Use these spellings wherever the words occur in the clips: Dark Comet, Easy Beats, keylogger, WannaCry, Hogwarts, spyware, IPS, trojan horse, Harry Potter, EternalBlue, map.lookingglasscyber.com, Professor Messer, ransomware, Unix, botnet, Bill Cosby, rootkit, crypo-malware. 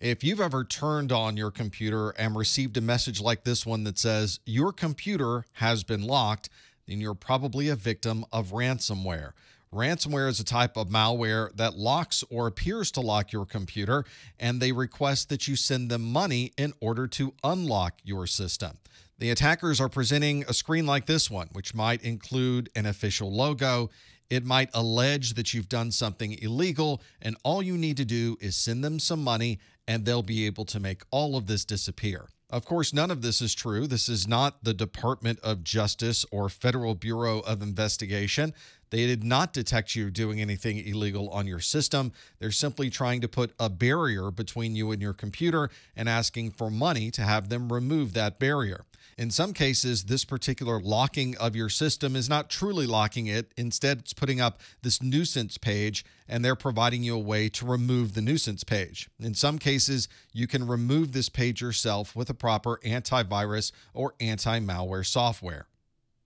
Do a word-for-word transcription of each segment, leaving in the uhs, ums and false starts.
If you've ever turned on your computer and received a message like this one that says your computer has been locked, then you're probably a victim of ransomware. Ransomware is a type of malware that locks or appears to lock your computer, and they request that you send them money in order to unlock your system. The attackers are presenting a screen like this one, which might include an official logo. It might allege that you've done something illegal, and all you need to do is send them some money, and they'll be able to make all of this disappear. Of course, none of this is true. This is not the Department of Justice or Federal Bureau of Investigation. They did not detect you doing anything illegal on your system. They're simply trying to put a barrier between you and your computer and asking for money to have them remove that barrier. In some cases, this particular locking of your system is not truly locking it. Instead, it's putting up this nuisance page, and they're providing you a way to remove the nuisance page. In some cases, you can remove this page yourself with a proper antivirus or anti-malware software.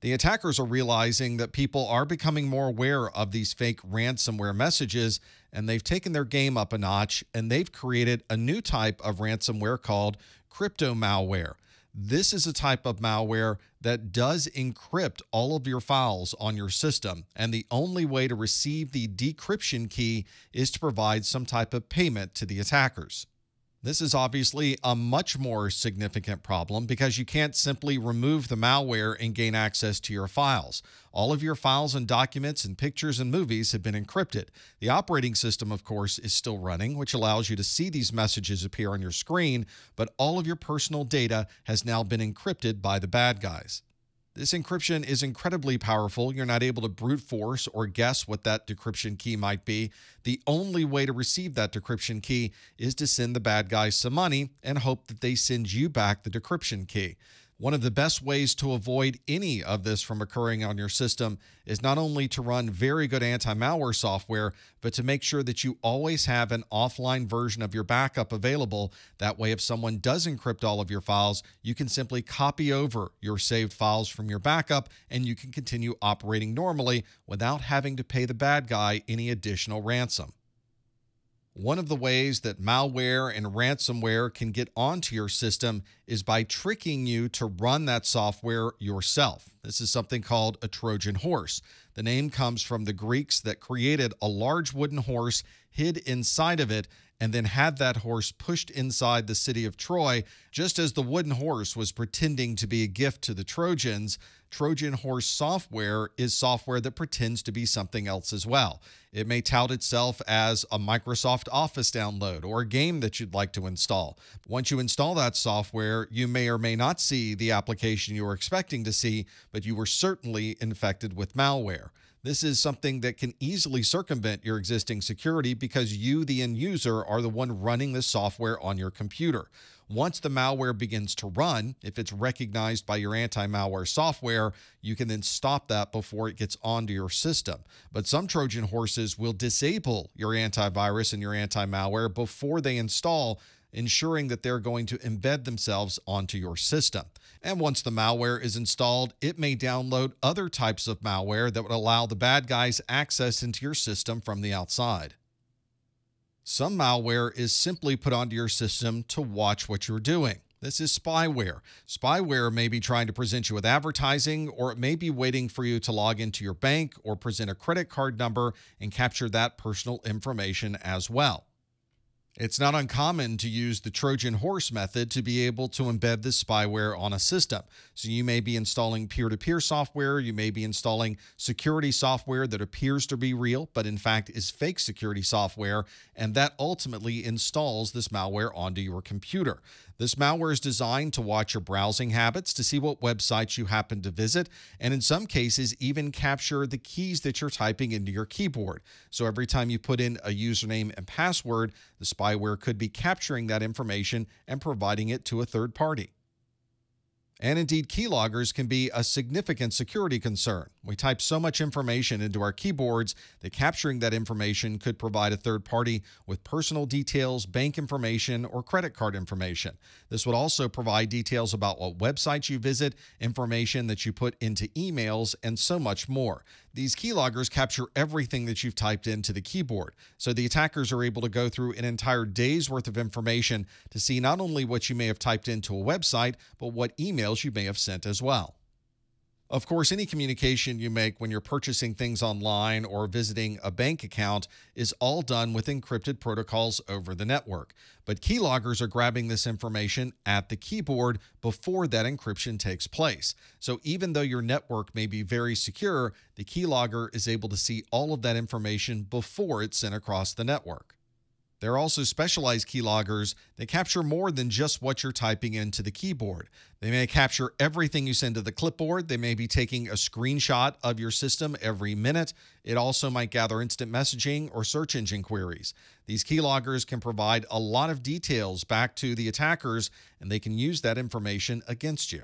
The attackers are realizing that people are becoming more aware of these fake ransomware messages, and they've taken their game up a notch, and they've created a new type of ransomware called crypto malware. This is a type of malware that does encrypt all of your files on your system, and the only way to receive the decryption key is to provide some type of payment to the attackers. This is obviously a much more significant problem because you can't simply remove the malware and gain access to your files. All of your files and documents and pictures and movies have been encrypted. The operating system, of course, is still running, which allows you to see these messages appear on your screen, but all of your personal data has now been encrypted by the bad guys. This encryption is incredibly powerful. You're not able to brute force or guess what that decryption key might be. The only way to receive that decryption key is to send the bad guys some money and hope that they send you back the decryption key. One of the best ways to avoid any of this from occurring on your system is not only to run very good anti-malware software, but to make sure that you always have an offline version of your backup available. That way, if someone does encrypt all of your files, you can simply copy over your saved files from your backup, and you can continue operating normally without having to pay the bad guy any additional ransom. One of the ways that malware and ransomware can get onto your system is by tricking you to run that software yourself. This is something called a Trojan horse. The name comes from the Greeks that created a large wooden horse, hid inside of it, and then had that horse pushed inside the city of Troy. Just as the wooden horse was pretending to be a gift to the Trojans, Trojan horse software is software that pretends to be something else as well. It may tout itself as a Microsoft Office download or a game that you'd like to install. Once you install that software, you may or may not see the application you were expecting to see, but you were certainly infected with malware. This is something that can easily circumvent your existing security because you, the end user, are the one running the software on your computer. Once the malware begins to run, if it's recognized by your anti-malware software, you can then stop that before it gets onto your system. But some Trojan horses will disable your antivirus and your anti-malware before they install, ensuring that they're going to embed themselves onto your system. And once the malware is installed, it may download other types of malware that would allow the bad guys access into your system from the outside. Some malware is simply put onto your system to watch what you're doing. This is spyware. Spyware may be trying to present you with advertising, or it may be waiting for you to log into your bank or present a credit card number and capture that personal information as well. It's not uncommon to use the Trojan horse method to be able to embed this spyware on a system. So you may be installing peer-to-peer software, you may be installing security software that appears to be real, but in fact is fake security software, and that ultimately installs this malware onto your computer. This malware is designed to watch your browsing habits, to see what websites you happen to visit, and in some cases even capture the keys that you're typing into your keyboard. So every time you put in a username and password, the spyware could be capturing that information and providing it to a third party. And indeed, keyloggers can be a significant security concern. We type so much information into our keyboards that capturing that information could provide a third party with personal details, bank information, or credit card information. This would also provide details about what websites you visit, information that you put into emails, and so much more. These keyloggers capture everything that you've typed into the keyboard, so the attackers are able to go through an entire day's worth of information to see not only what you may have typed into a website, but what emails you may have sent as well. Of course, any communication you make when you're purchasing things online or visiting a bank account is all done with encrypted protocols over the network. But keyloggers are grabbing this information at the keyboard before that encryption takes place. So even though your network may be very secure, the keylogger is able to see all of that information before it's sent across the network. There are also specialized keyloggers that capture more than just what you're typing into the keyboard. They may capture everything you send to the clipboard. They may be taking a screenshot of your system every minute. It also might gather instant messaging or search engine queries. These keyloggers can provide a lot of details back to the attackers, and they can use that information against you.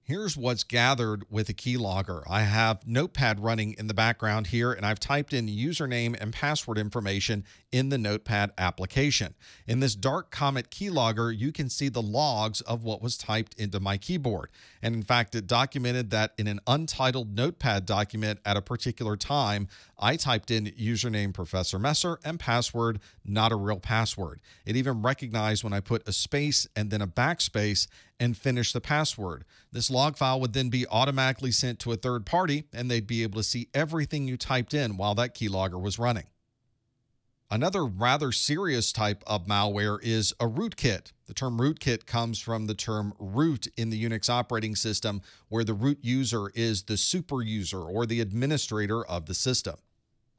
Here's what's gathered with a keylogger. I have Notepad running in the background here, and I've typed in username and password information in the Notepad application. In this Dark Comet keylogger, you can see the logs of what was typed into my keyboard. And in fact, it documented that in an untitled Notepad document at a particular time, I typed in username Professor Messer and password, not a real password. It even recognized when I put a space and then a backspace and finish the password. This log file would then be automatically sent to a third party, and they'd be able to see everything you typed in while that keylogger was running. Another rather serious type of malware is a rootkit. The term rootkit comes from the term root in the Unix operating system, where the root user is the super user or the administrator of the system.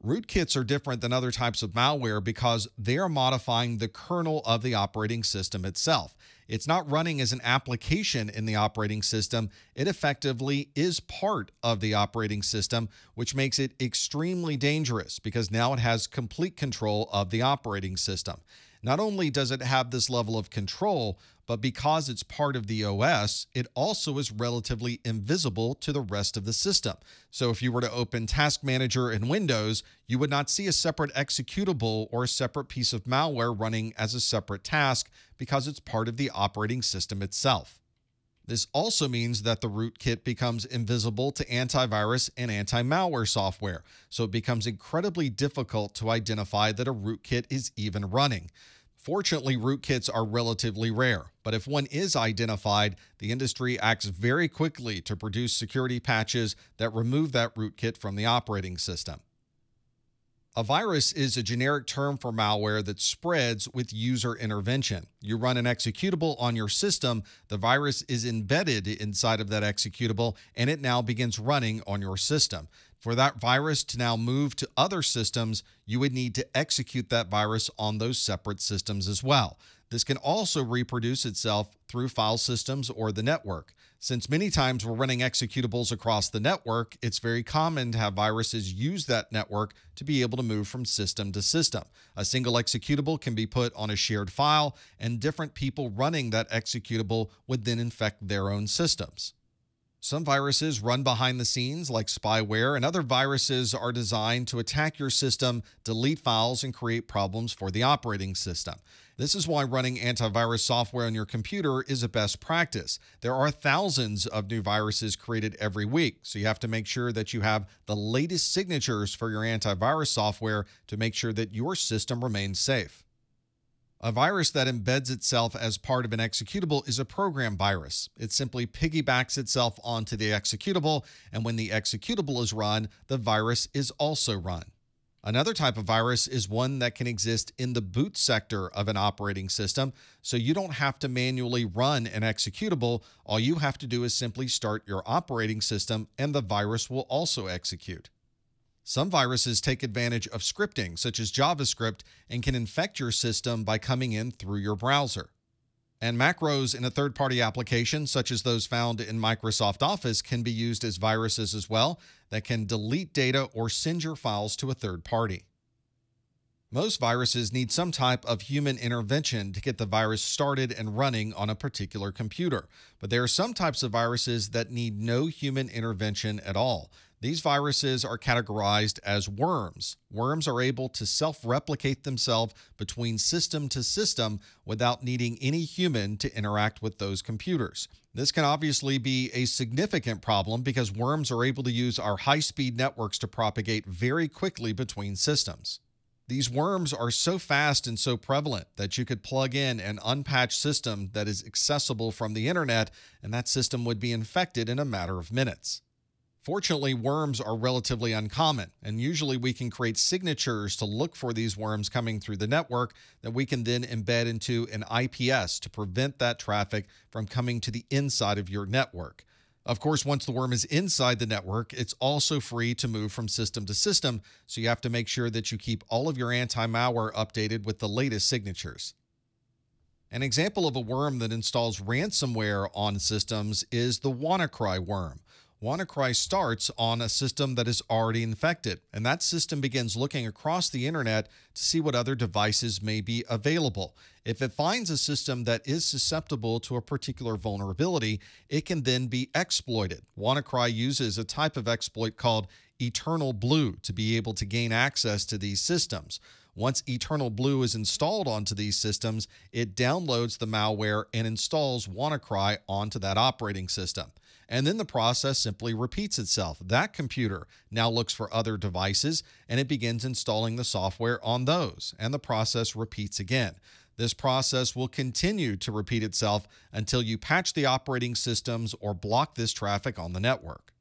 Rootkits are different than other types of malware because they are modifying the kernel of the operating system itself. It's not running as an application in the operating system. It effectively is part of the operating system, which makes it extremely dangerous because now it has complete control of the operating system. Not only does it have this level of control, but because it's part of the O S, it also is relatively invisible to the rest of the system. So if you were to open Task Manager in Windows, you would not see a separate executable or a separate piece of malware running as a separate task because it's part of the operating system itself. This also means that the rootkit becomes invisible to antivirus and anti-malware software, so it becomes incredibly difficult to identify that a rootkit is even running. Fortunately, rootkits are relatively rare, but if one is identified, the industry acts very quickly to produce security patches that remove that rootkit from the operating system. A virus is a generic term for malware that spreads with user intervention. You run an executable on your system, the virus is embedded inside of that executable, and it now begins running on your system. For that virus to now move to other systems, you would need to execute that virus on those separate systems as well. This can also reproduce itself through file systems or the network. Since many times we're running executables across the network, it's very common to have viruses use that network to be able to move from system to system. A single executable can be put on a shared file, and different people running that executable would then infect their own systems. Some viruses run behind the scenes like spyware, and other viruses are designed to attack your system, delete files, and create problems for the operating system. This is why running antivirus software on your computer is a best practice. There are thousands of new viruses created every week, so you have to make sure that you have the latest signatures for your antivirus software to make sure that your system remains safe. A virus that embeds itself as part of an executable is a program virus. It simply piggybacks itself onto the executable, and when the executable is run, the virus is also run. Another type of virus is one that can exist in the boot sector of an operating system, so you don't have to manually run an executable. All you have to do is simply start your operating system, and the virus will also execute. Some viruses take advantage of scripting, such as JavaScript, and can infect your system by coming in through your browser. And macros in a third-party application, such as those found in Microsoft Office, can be used as viruses as well that can delete data or send your files to a third party. Most viruses need some type of human intervention to get the virus started and running on a particular computer, but there are some types of viruses that need no human intervention at all. These viruses are categorized as worms. Worms are able to self-replicate themselves between system to system without needing any human to interact with those computers. This can obviously be a significant problem because worms are able to use our high-speed networks to propagate very quickly between systems. These worms are so fast and so prevalent that you could plug in an unpatched system that is accessible from the internet, and that system would be infected in a matter of minutes. Fortunately, worms are relatively uncommon, and usually we can create signatures to look for these worms coming through the network that we can then embed into an I P S to prevent that traffic from coming to the inside of your network. Of course, once the worm is inside the network, it's also free to move from system to system, so you have to make sure that you keep all of your anti-malware updated with the latest signatures. An example of a worm that installs ransomware on systems is the WannaCry worm. WannaCry starts on a system that is already infected, and that system begins looking across the internet to see what other devices may be available. If it finds a system that is susceptible to a particular vulnerability, it can then be exploited. WannaCry uses a type of exploit called EternalBlue to be able to gain access to these systems. Once EternalBlue is installed onto these systems, it downloads the malware and installs WannaCry onto that operating system. And then the process simply repeats itself. That computer now looks for other devices, and it begins installing the software on those, and the process repeats again. This process will continue to repeat itself until you patch the operating systems or block this traffic on the network.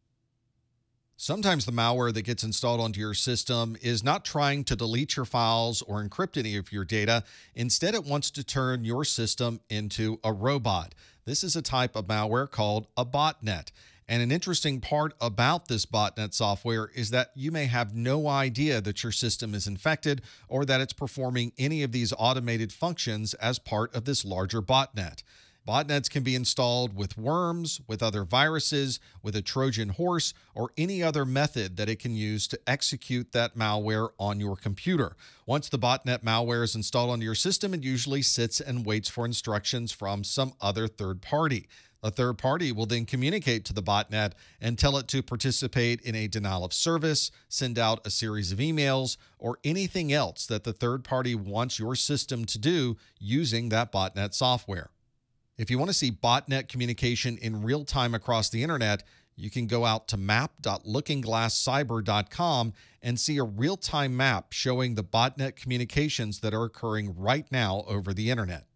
Sometimes the malware that gets installed onto your system is not trying to delete your files or encrypt any of your data. Instead, it wants to turn your system into a robot. This is a type of malware called a botnet. And an interesting part about this botnet software is that you may have no idea that your system is infected or that it's performing any of these automated functions as part of this larger botnet. Botnets can be installed with worms, with other viruses, with a Trojan horse, or any other method that it can use to execute that malware on your computer. Once the botnet malware is installed onto your system, it usually sits and waits for instructions from some other third party. The third party will then communicate to the botnet and tell it to participate in a denial of service, send out a series of emails, or anything else that the third party wants your system to do using that botnet software. If you want to see botnet communication in real time across the internet, you can go out to map dot looking glass cyber dot com and see a real-time map showing the botnet communications that are occurring right now over the internet.